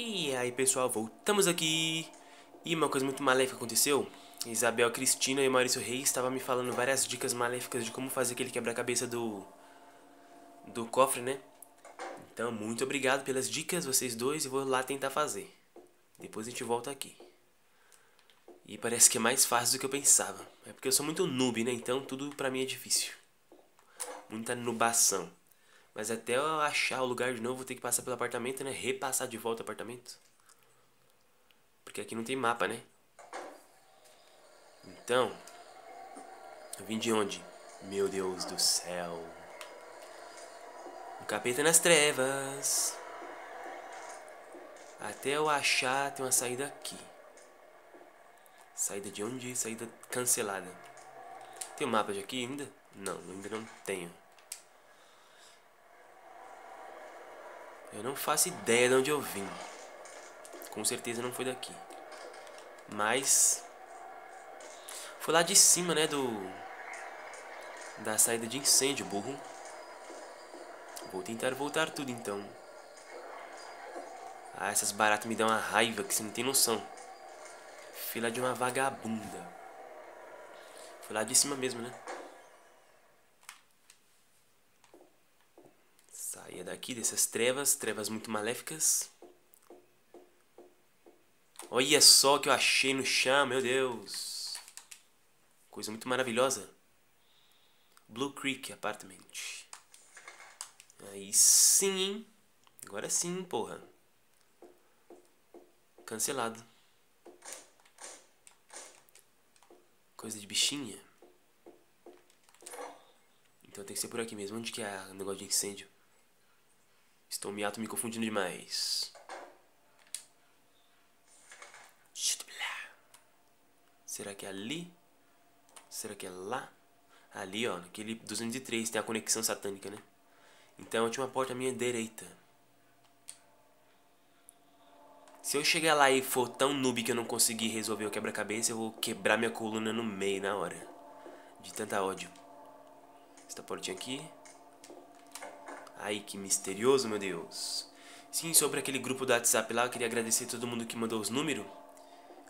E aí pessoal, voltamos aqui. E uma coisa muito maléfica aconteceu. Isabel Cristina e Maurício Reis estavam me falando várias dicas maléficas de como fazer aquele quebra-cabeça do cofre, né? Então muito obrigado pelas dicas, vocês dois. Eu vou lá tentar fazer. Depois a gente volta aqui. E parece que é mais fácil do que eu pensava. É porque eu sou muito noob, né? Então tudo pra mim é difícil. Muita nubação. Mas até eu achar o lugar de novo, vou ter que passar pelo apartamento, né? Repassar de volta o apartamento. Porque aqui não tem mapa, né? Então, eu vim de onde? Meu Deus do céu. O capeta nas trevas. Até eu achar, tem uma saída aqui. Saída de onde? Saída cancelada. Tem um mapa de aqui ainda? Não, ainda não tenho. Eu não faço ideia de onde eu vim. Com certeza não foi daqui. Mas foi lá de cima, né, da saída de incêndio, burro. Vou tentar voltar tudo então. Ah, essas baratas me dão uma raiva que você não tem noção. Fila de uma vagabunda. Foi lá de cima mesmo, né? Saia daqui dessas trevas, trevas muito maléficas. Olha só o que eu achei no chão, meu Deus. Coisa muito maravilhosa. Blue Creek Apartment. Aí sim, hein? Agora sim, porra. Cancelado. Coisa de bichinha. Então tem que ser por aqui mesmo. Onde que é o negócio de incêndio? Estou me confundindo demais. Será que é ali? Será que é lá? Ali, ó, naquele 203 tem a conexão satânica, né? Então tinha uma porta à minha direita. Se eu chegar lá e for tão noob que eu não conseguir resolver o quebra-cabeça, eu vou quebrar minha coluna no meio na hora. De tanta ódio. Esta portinha aqui. Ai, que misterioso, meu Deus. Sim, sobre aquele grupo do WhatsApp lá, eu queria agradecer a todo mundo que mandou os números.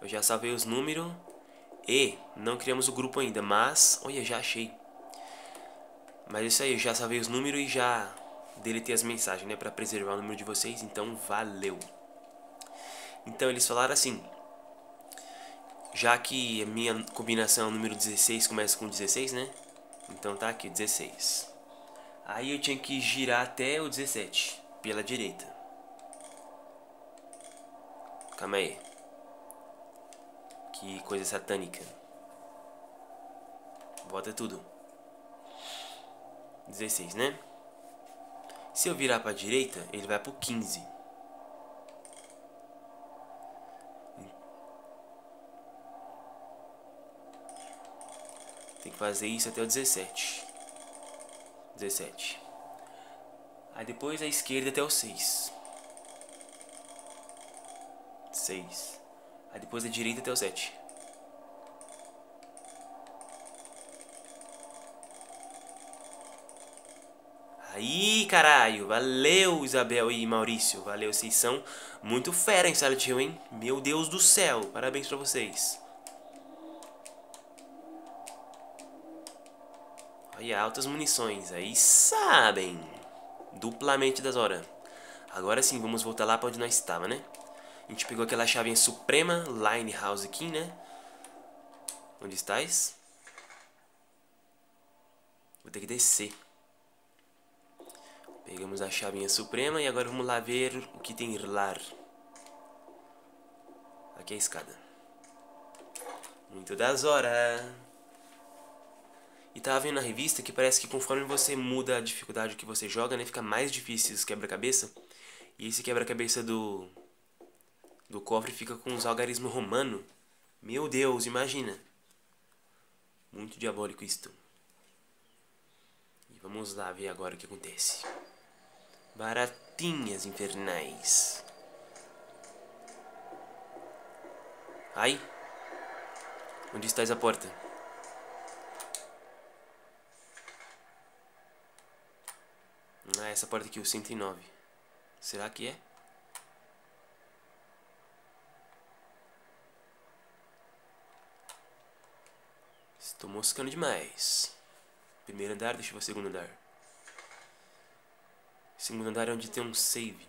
Eu já salvei os números. E não criamos o grupo ainda, mas... Olha, já achei. Mas isso aí, eu já salvei os números e já deletei as mensagens, né? Pra preservar o número de vocês, então valeu. Então eles falaram assim... Já que a minha combinação número 16 começa com 16, né? Então tá aqui, 16. Aí eu tinha que girar até o 17, pela direita. Calma aí. Que coisa satânica. Volta tudo. 16, né? Se eu virar pra direita, ele vai pro 15. Tem que fazer isso até o 17. 17. Aí depois a esquerda até o 6. 6. Aí depois a direita até o 7. Aí, caralho. Valeu, Isabel e Maurício. Valeu, vocês são muito fera em Silent Hill, hein? Meu Deus do céu. Parabéns pra vocês. Olha, altas munições. Aí sabem. Duplamente da Zora. Agora sim, vamos voltar lá pra onde nós estávamos, né? A gente pegou aquela chavinha suprema, Line House aqui, né? Onde estás? Vou ter que descer. Pegamos a chavinha suprema e agora vamos lá ver o que tem lá. Aqui é a escada. Muito da Zora. E tava vendo na revista que parece que conforme você muda a dificuldade que você joga, né? Fica mais difícil esse quebra-cabeça. E esse quebra-cabeça do cofre fica com os algarismos romano. Meu Deus, imagina. Muito diabólico isto. E vamos lá ver agora o que acontece. Baratinhas infernais. Ai. Onde está essa porta? Ah, essa porta aqui, o 109. Será que é? Tô moscando demais. Primeiro andar, deixa eu ver o segundo andar. Segundo andar é onde tem um save.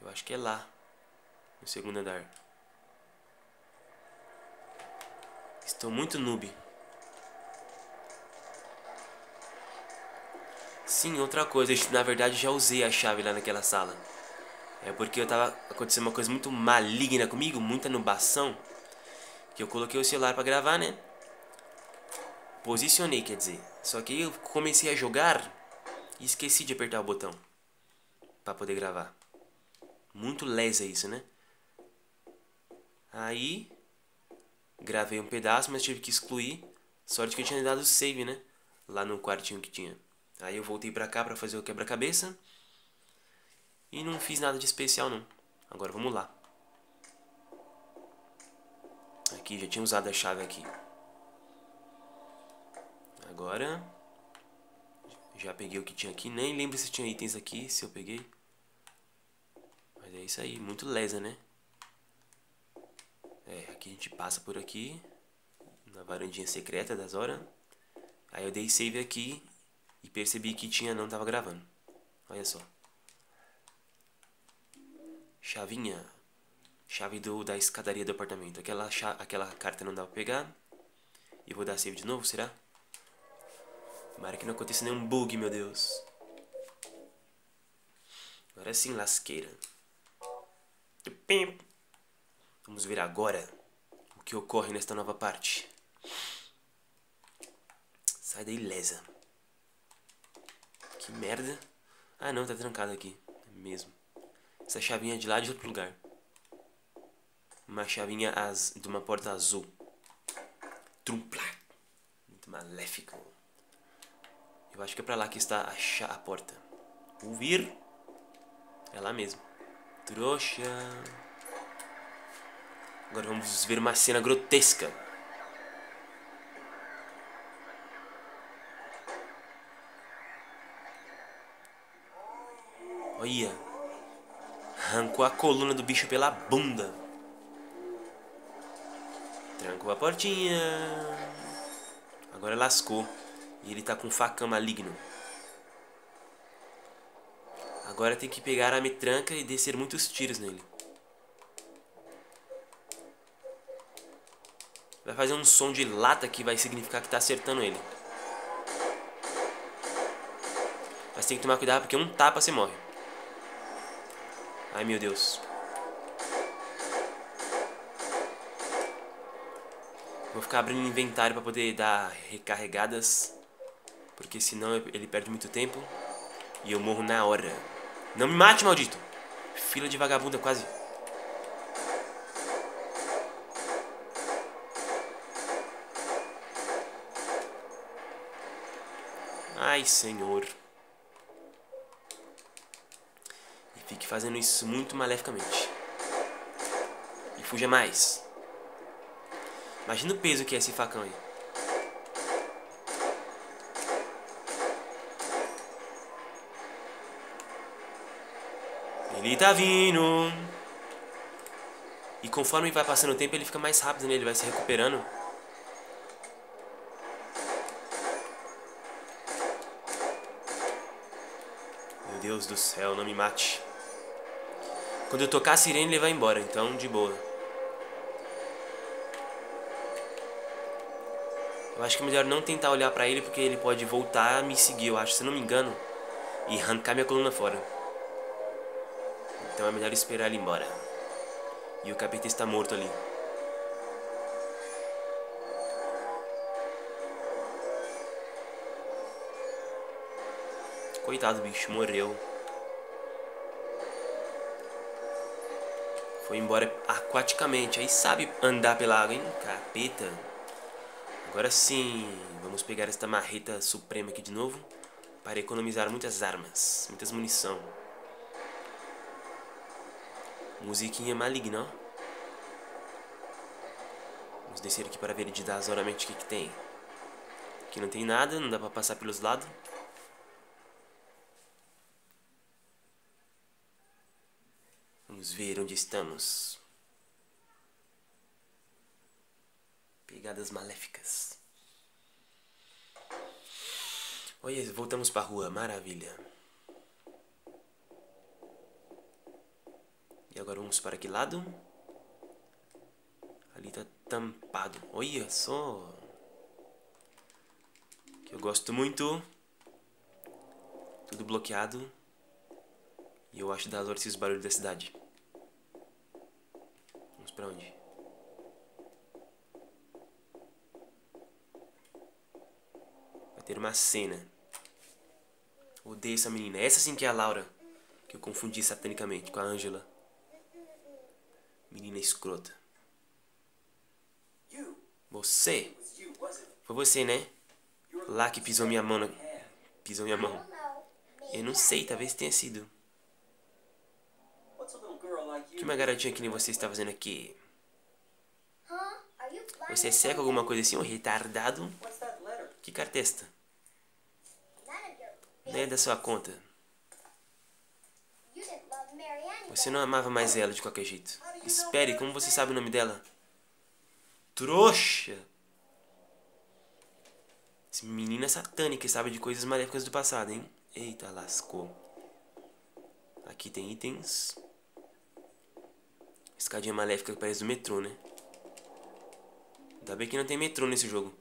Eu acho que é lá, no segundo andar. Estou muito noob. Sim, outra coisa, na verdade já usei a chave lá naquela sala. É porque eu tava acontecendo uma coisa muito maligna comigo, muita nubação, que eu coloquei o celular pra gravar, né? Posicionei, quer dizer. Só que eu comecei a jogar e esqueci de apertar o botão pra poder gravar. Muito lesa isso, né? Aí gravei um pedaço, mas tive que excluir. Sorte que eu tinha dado save, né? Lá no quartinho que tinha. Aí eu voltei pra cá pra fazer o quebra-cabeça. E não fiz nada de especial, não. Agora vamos lá. Aqui, já tinha usado a chave aqui. Agora já peguei o que tinha aqui. Nem lembro se tinha itens aqui, se eu peguei. Mas é isso aí, muito lesa, né? É, aqui a gente passa por aqui, na varandinha secreta da Zora. Aí eu dei save aqui e percebi que tinha, não tava gravando. Olha só. Chavinha. Chave da escadaria do apartamento. Aquela carta não dá pra pegar. E vou dar save de novo, será? Tomara que não aconteça nenhum bug, meu Deus. Agora sim, lasqueira. Vamos ver agora o que ocorre nesta nova parte. Sai daí, lesa. Que merda. Ah não, tá trancado aqui. É mesmo. Essa chavinha é de lá de outro lugar. Uma chavinha de uma porta azul. Trumpla. Muito maléfico. Eu acho que é pra lá que está a porta. Ouvir. É lá mesmo. Trouxa. Agora vamos ver uma cena grotesca. Olha. Arrancou a coluna do bicho pela bunda. Trancou a portinha. Agora lascou. E ele tá com um facão maligno. Agora tem que pegar a metranca e descer muitos tiros nele. Vai fazer um som de lata que vai significar que tá acertando ele. Mas tem que tomar cuidado porque um tapa você morre. Ai meu Deus. Vou ficar abrindo o inventário pra poder dar recarregadas. Porque senão ele perde muito tempo. E eu morro na hora. Não me mate, maldito! Fila de vagabunda, quase. Ai, senhor. E fique fazendo isso muito maleficamente. E fuja mais. Imagina o peso que é esse facão aí. Ele tá vindo. E conforme vai passando o tempo, ele fica mais rápido, né? Ele vai se recuperando. Meu Deus do céu, não me mate. Quando eu tocar a sirene, ele vai embora. Então, de boa. Eu acho que é melhor não tentar olhar pra ele, porque ele pode voltar a me seguir, eu acho, se não me engano. E arrancar minha coluna fora. Então é melhor esperar ele embora. E o capeta está morto ali. Coitado do bicho, morreu. Foi embora aquaticamente. Aí sabe andar pela água, hein? Capeta. Agora sim, vamos pegar esta marreta suprema aqui de novo para economizar muitas armas, muitas munição. Musiquinha maligna, ó. Vamos descer aqui para ver detalhadamente o que tem. Aqui não tem nada, não dá para passar pelos lados. Vamos ver onde estamos. Brigadas maléficas. Olha, voltamos pra rua, maravilha. E agora vamos para que lado? Ali tá tampado. Olha só. Que eu gosto muito. Tudo bloqueado. E eu acho da hora esses barulhos da cidade. Vamos pra onde? Vai ter uma cena. Odeio essa menina. Essa sim que é a Laura. Que eu confundi satanicamente com a Ângela. Menina escrota. Você? Foi você, né? Lá que pisou minha mão. Pisou minha mão. Eu não sei, talvez tenha sido. O que uma garotinha que nem você está fazendo aqui? Você é cego, alguma coisa assim, ou retardado? Que carta é esta? Não é da sua conta. Você não amava mais ela de qualquer jeito. Espere, como você sabe o nome dela? Trouxa! Essa menina satânica sabe de coisas maléficas do passado, hein? Eita, lascou. Aqui tem itens. Escadinha maléfica que parece do metrô, né? Ainda bem que não tem metrô nesse jogo.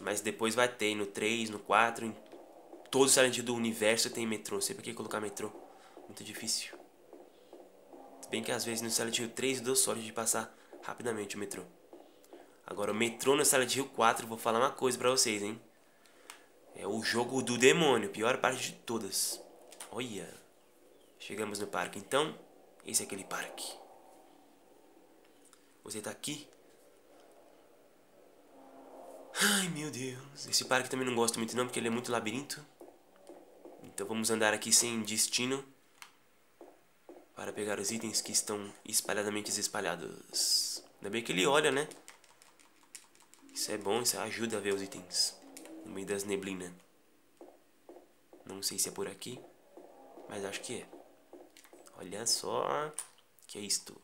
Mas depois vai ter no 3, no 4, em todo o Silent Hill do universo tem metrô. Não sei por que colocar metrô. Muito difícil. Se bem que às vezes no Silent Hill 3 dou sorte de passar rapidamente o metrô. Agora o metrô no Silent Hill 4, vou falar uma coisa pra vocês, hein? É o jogo do demônio, pior parte de todas. Olha. Chegamos no parque, então. Esse é aquele parque. Você tá aqui? Ai, meu Deus. Esse parque também não gosto muito não, porque ele é muito labirinto. Então vamos andar aqui sem destino. Para pegar os itens que estão espalhadamente espalhados. Ainda bem que ele olha, né? Isso é bom, isso ajuda a ver os itens. No meio das neblinas. Não sei se é por aqui, mas acho que é. Olha só. Que é isto?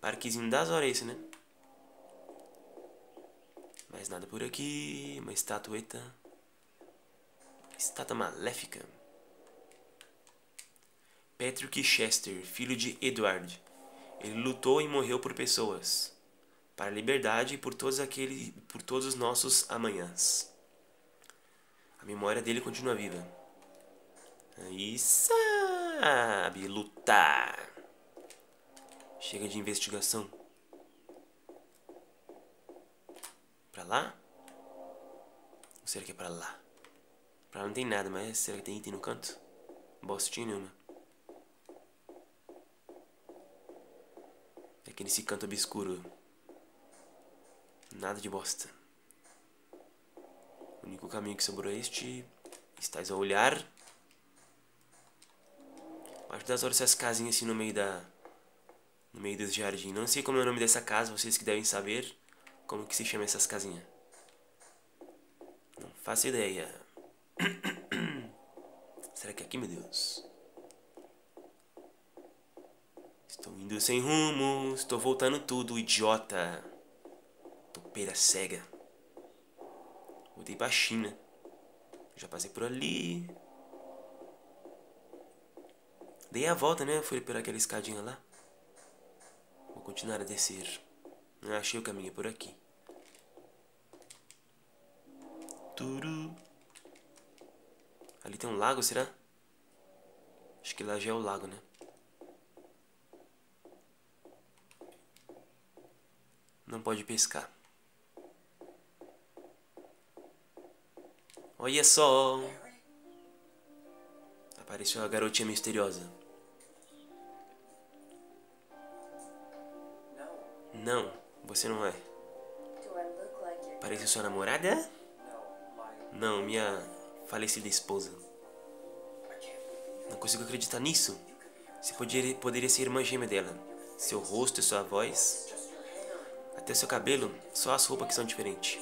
Parquezinho da Zora esse, né? Mais nada por aqui. Uma estatueta. Estátua maléfica. Patrick Chester, filho de Edward. Ele lutou e morreu por pessoas. Para a liberdade e por todos os nossos amanhãs. A memória dele continua viva. Aí sabe lutar. Chega de investigação. Pra lá? Ou será que é pra lá? Pra lá não tem nada, mas será que tem item no canto? Bostinha nenhuma. É aqui nesse canto obscuro. Nada de bosta. O único caminho que sobrou é este. Estás a olhar. Acho das horas essas casinhas assim no meio da... No meio dos jardins. Não sei como é o nome dessa casa, vocês que devem saber. Como que se chama essas casinhas? Não faço ideia. Será que é aqui, meu Deus? Estou indo sem rumo. Estou voltando tudo, idiota. Topeira cega. Voltei pra China. Já passei por ali. Dei a volta, né? Fui por aquela escadinha lá. Vou continuar a descer. Achei o caminho por aqui. Turu. Ali tem um lago, será? Acho que lá já é o lago, né? Não pode pescar. Olha só! Apareceu a garotinha misteriosa. Não, você não é. Parece sua namorada? Não, minha falecida esposa. Não consigo acreditar nisso. Você poderia ser irmã gêmea dela. Seu rosto e sua voz. Até seu cabelo. Só as roupas que são diferentes.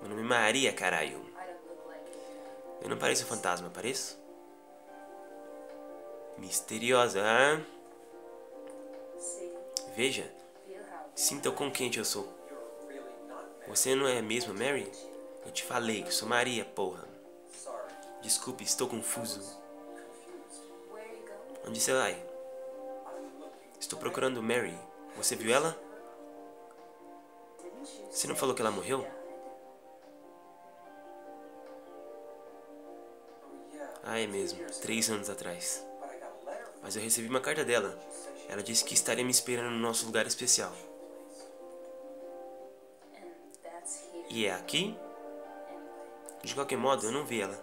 Meu nome é Maria, caralho. Eu não pareço um fantasma, pareço? Misteriosa, hein? Veja. Sinta o quão quente eu sou. Você não é mesmo, Mary? Eu te falei que sou Maria, porra. Desculpe, estou confuso. Onde você vai? Estou procurando Mary. Você viu ela? Você não falou que ela morreu? Ah, é mesmo. 3 anos atrás. Mas eu recebi uma carta dela. Ela disse que estaria me esperando no nosso lugar especial. E é aqui? De qualquer modo, eu não vi ela.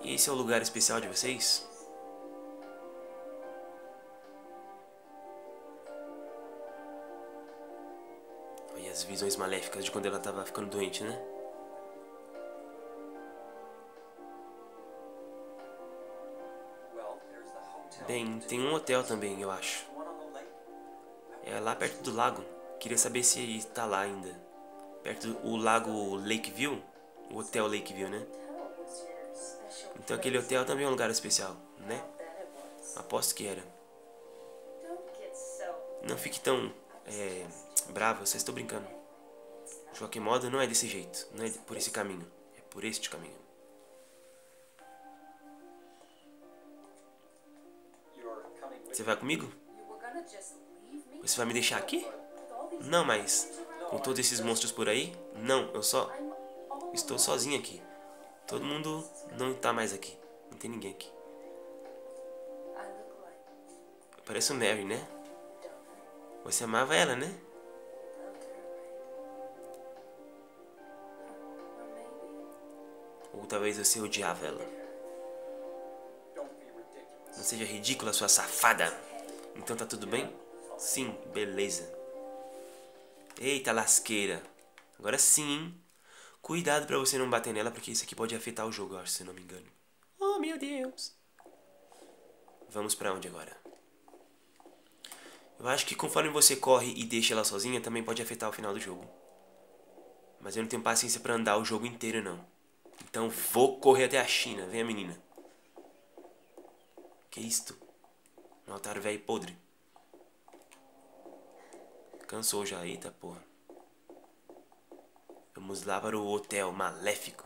E esse é o lugar especial de vocês? Olha as visões maléficas de quando ela estava ficando doente, né? Bem, tem um hotel também, eu acho. É lá perto do lago. Queria saber se está lá ainda. Perto do lago Lakeview? O hotel Lakeview, né? Então aquele hotel também é um lugar especial, né? Aposto que era. Não fique tão bravo, eu só estou brincando. De qualquer modo, não é desse jeito. Não é por esse caminho. É por este caminho. Você vai comigo? Você vai me deixar aqui? Não, mas... com todos esses monstros por aí? Não, eu só... estou sozinho aqui. Todo mundo não está mais aqui. Não tem ninguém aqui. Eu pareço Mary, né? Você amava ela, né? Ou talvez você odiava ela. Não seja ridícula, sua safada. Então tá tudo bem? Sim, beleza. Eita lasqueira. Agora sim, hein? Cuidado pra você não bater nela, porque isso aqui pode afetar o jogo, eu acho, se não me engano. Oh, meu Deus. Vamos pra onde agora? Eu acho que conforme você corre e deixa ela sozinha, também pode afetar o final do jogo. Mas eu não tenho paciência pra andar o jogo inteiro, não. Então vou correr até a China. Vem a menina. Que isto? Um altar velho podre. Cansou já, eita porra. Vamos lá para o hotel maléfico.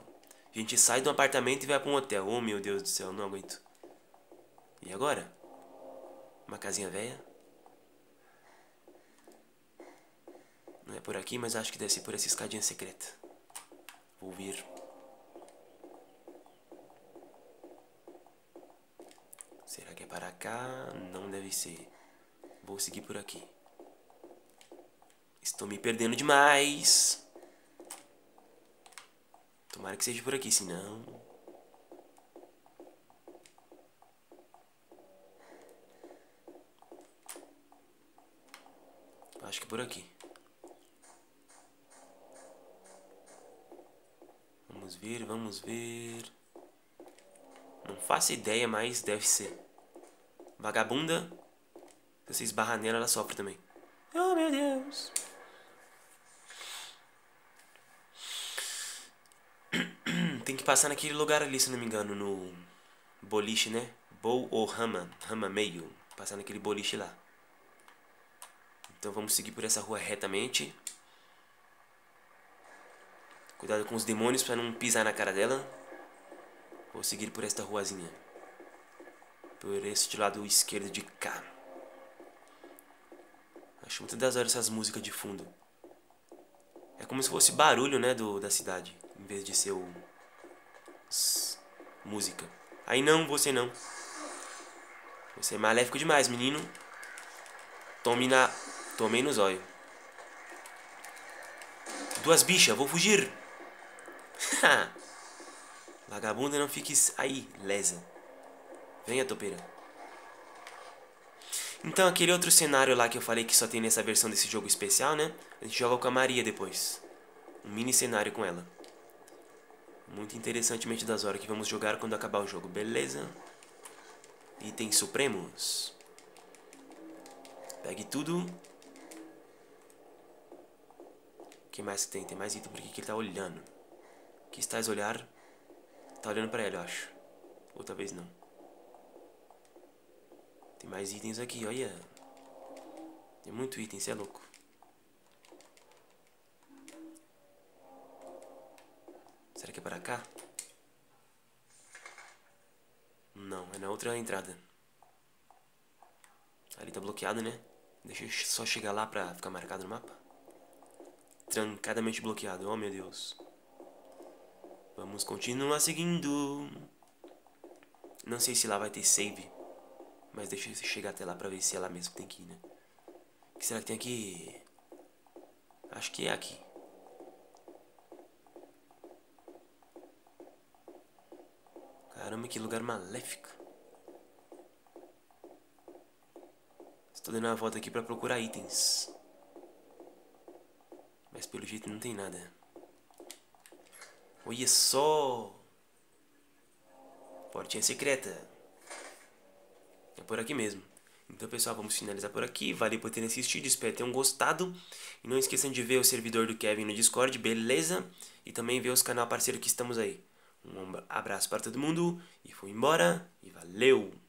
A gente sai do apartamento e vai para um hotel. Oh meu Deus do céu, não aguento. E agora? Uma casinha velha? Não é por aqui, mas acho que deve ser por essa escadinha secreta. Vou vir. Será que é para cá? Não deve ser. Vou seguir por aqui. Estou me perdendo demais. Tomara que seja por aqui, senão... acho que é por aqui. Vamos ver, vamos ver... não faço ideia, mas deve ser. Vagabunda. Se você esbarrar nela, ela sofre também. Oh, meu Deus. Tem que passar naquele lugar ali, se não me engano. No boliche, né? Bowl ou rama. Rama meio. Passar naquele boliche lá. Então vamos seguir por essa rua retamente. Cuidado com os demônios pra não pisar na cara dela. Vou seguir por esta ruazinha. Por este lado esquerdo de cá. Acho muito das horas essas músicas de fundo. É como se fosse barulho, né, da cidade. Em vez de ser o... música. Aí não, você não. Você é maléfico demais, menino. Tomei no zóio. 2 bichas, vou fugir. Haha. Vagabunda, não fique aí, lesa. Venha, topeira. Então, aquele outro cenário lá que eu falei que só tem nessa versão desse jogo especial, né? A gente joga com a Maria depois. Um mini cenário com ela. Muito interessantemente das horas que vamos jogar quando acabar o jogo, beleza? Itens supremos. Pegue tudo. O que mais que tem? Tem mais item, por que ele tá olhando? O que estás a olhar? Tá olhando pra ela, eu acho. Ou talvez não. Tem mais itens aqui, olha. Tem muito item, cê é louco. Será que é para cá? Não, é na outra entrada. Ali tá bloqueado, né? Deixa eu só chegar lá pra ficar marcado no mapa. Trancadamente bloqueado, oh meu Deus. Vamos continuar seguindo. Não sei se lá vai ter save, mas deixa eu chegar até lá pra ver se é lá mesmo que tem que ir, né? O que será que tem aqui? Acho que é aqui. Caramba, que lugar maléfico. Estou dando uma volta aqui pra procurar itens, mas pelo jeito não tem nada. Olha só! Portinha secreta. É por aqui mesmo. Então pessoal, vamos finalizar por aqui. Valeu por terem assistido, espero que tenham gostado. E não esqueçam de ver o servidor do Kevin no Discord, beleza? E também ver os canal parceiro que estamos aí. Um abraço para todo mundo. E fui embora. E valeu!